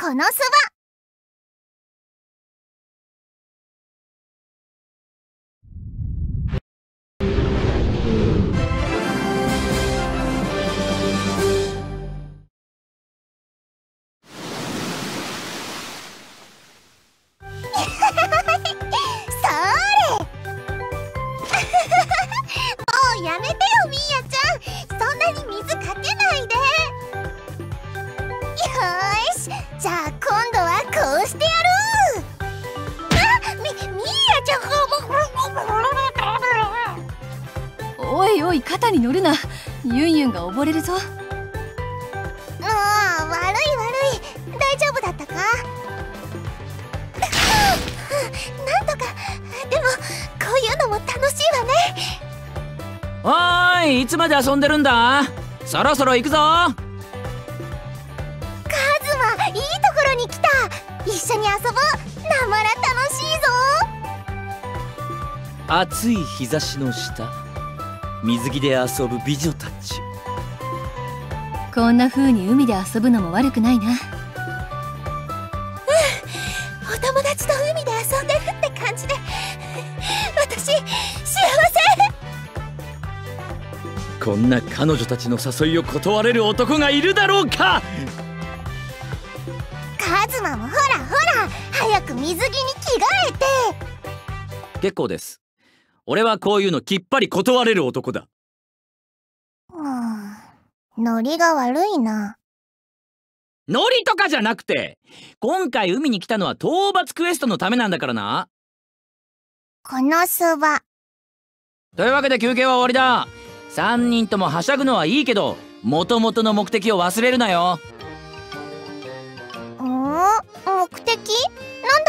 このそば。やめてよみーやちゃん、そんなに水かけないで。よーし、じゃあ今度はこうしてやる。あ、みーやちゃんおいおい、肩に乗るな。ユンユンが溺れるぞ。もう悪い大丈夫だったか？なんとか。でもこういうのも楽しいわね。おーい、いつまで遊んでるんだ？そろそろ行くぞ。カズマ、いいところに来た。一緒に遊ぼう。なまら楽しいぞ。暑い日差しの下、水着で遊ぶ美女たち。こんな風に海で遊ぶのも悪くないな。うん、お友達と海で遊んでるって感じで私幸せ。こんな彼女たちの誘いを断れる男がいるだろうか。カズマもほらほら、早く水着に着替えて。結構です。俺はこういうのきっぱり断れる男だ。ノリが悪いな。ノリとかじゃなくて、今回海に来たのは討伐クエストのためなんだからな。このそば。というわけで休憩は終わりだ。3人ともはしゃぐのはいいけど、もともとの目的を忘れるなよ。目的なんだ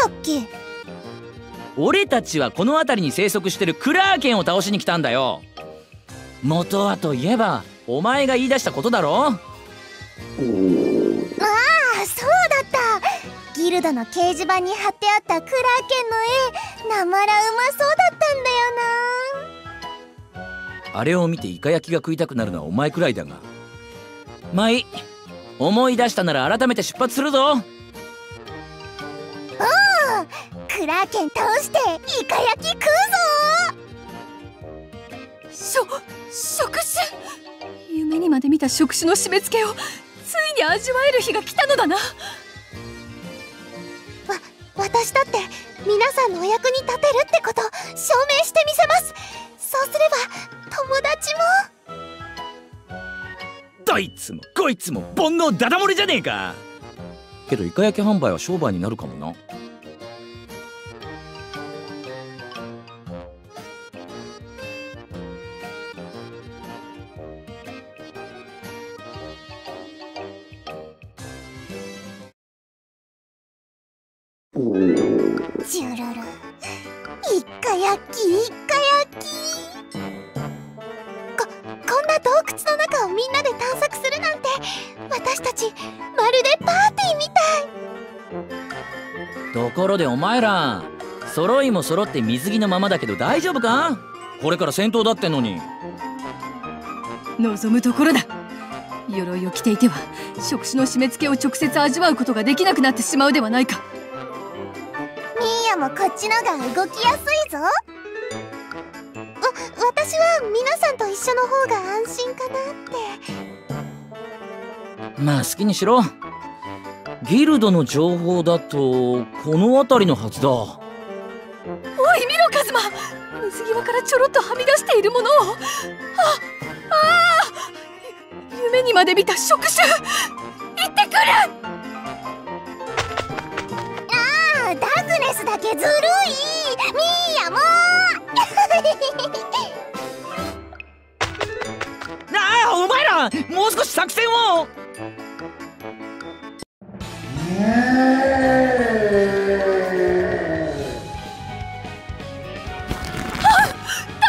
っけ？俺たちはこの辺りに生息してるクラーケンを倒しに来たんだよ。元はといえばお前が言い出したことだろ。ああ、そうだった。ギルドの掲示板に貼ってあったクラーケンの絵、なまらうまそうだったんだよな。あれを見てイカ焼きが食いたくなるのはお前くらいだが、まあいい。思い出したなら改めて出発するぞ。おお、クラーケン倒してイカ焼き食うぞ。触手。夢にまで見た触手の締め付けをついに味わえる日が来たのだな。私だって皆さんのお役に立てるってこと証明してみせます。そうすれば友達も。どいつもこいつも煩悩ダダ漏れじゃねえか。けどイカ焼き販売は商売になるかもな。ジュルル、イカ焼きイカ焼き。洞窟の中をみんなで探索するなんて、私たちまるでパーティーみたい。ところでお前ら、揃いも揃って水着のままだけど大丈夫か？これから戦闘だってのに。望むところだ。鎧を着ていては触手の締め付けを直接味わうことができなくなってしまうではないか。ミーヤもこっちのが動きやすいぞ。私は皆さんと一緒の方が安心かなって。まあ好きにしろ。ギルドの情報だとこの辺りのはずだ。おい見ろカズマ、水際からちょろっとはみ出しているものを。ああ、夢にまで見た触手。行ってくる。ああ、ダークネスだけずるい。ミーヤもなあ、お前らもう少し作戦を。あ、ダ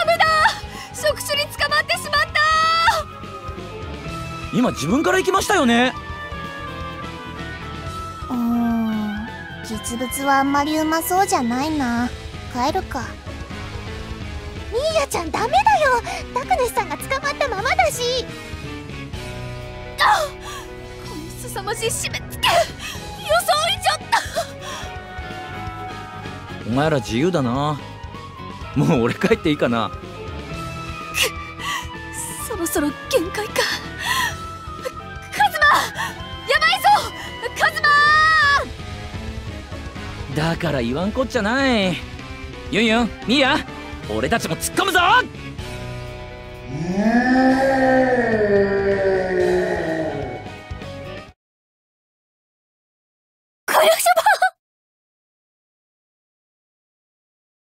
メだ、触手に捕まってしまった。今自分から行きましたよね。実物はあんまりうまそうじゃないな。帰るか。ミーヤちゃんダメだよ。ダクネスさんが捕まったままだし。あっ、このすさまじい締め付け、予想お前ら自由だな。もう俺帰っていいかな。そろそろ限界か。カズマ、やばいぞカズマ。だから言わんこっちゃない。ユンユン、ミーヤ、俺たちも突っ込むぞ。